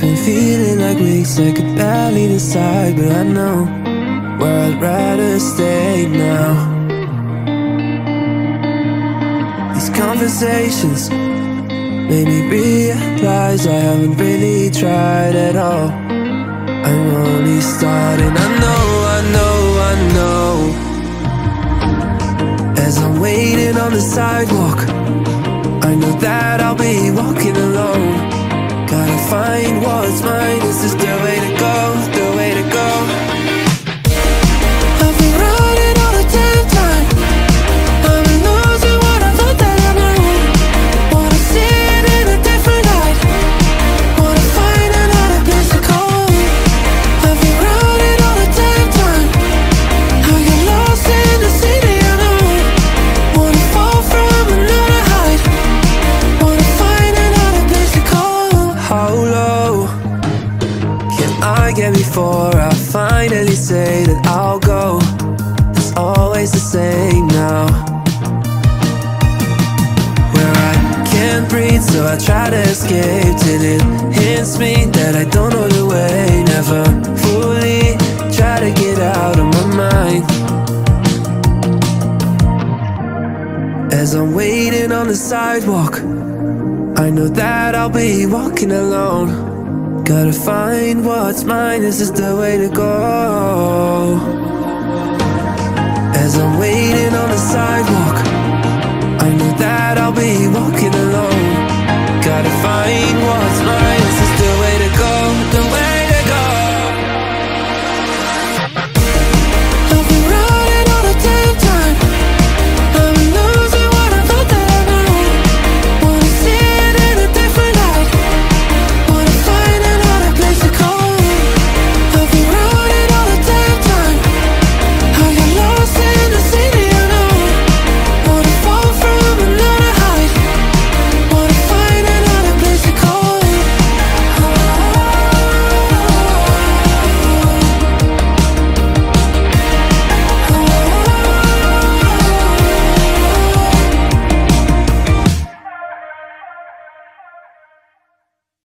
I've been feeling like weeks I could barely decide, but I know where I'd rather stay now. These conversations made me realize I haven't really tried at all. I'm only starting. I know, I know, I know. As I'm waiting on the sidewalk, I know that I'll be walking alone. Gotta find what's mine, this is the way to go, the way to go. I've been running all the damn time, I've been losing what I thought that I knew. Wanna see it in a different light, wanna find another place to go. I've been running all the damn time, I get lost in the city I know. Wanna fall from another height, wanna find another place to go. How low can I get before I finally say that I'll go? It's always the same now, where I can't breathe, so I try to escape till it hits me that I don't know the way. Never fully try to get out of my mind. As I'm waiting on the sidewalk, I know that I'll be walking alone. Gotta find what's mine, this is the way to go. As I'm waiting on the sidewalk, I know that I'll be walking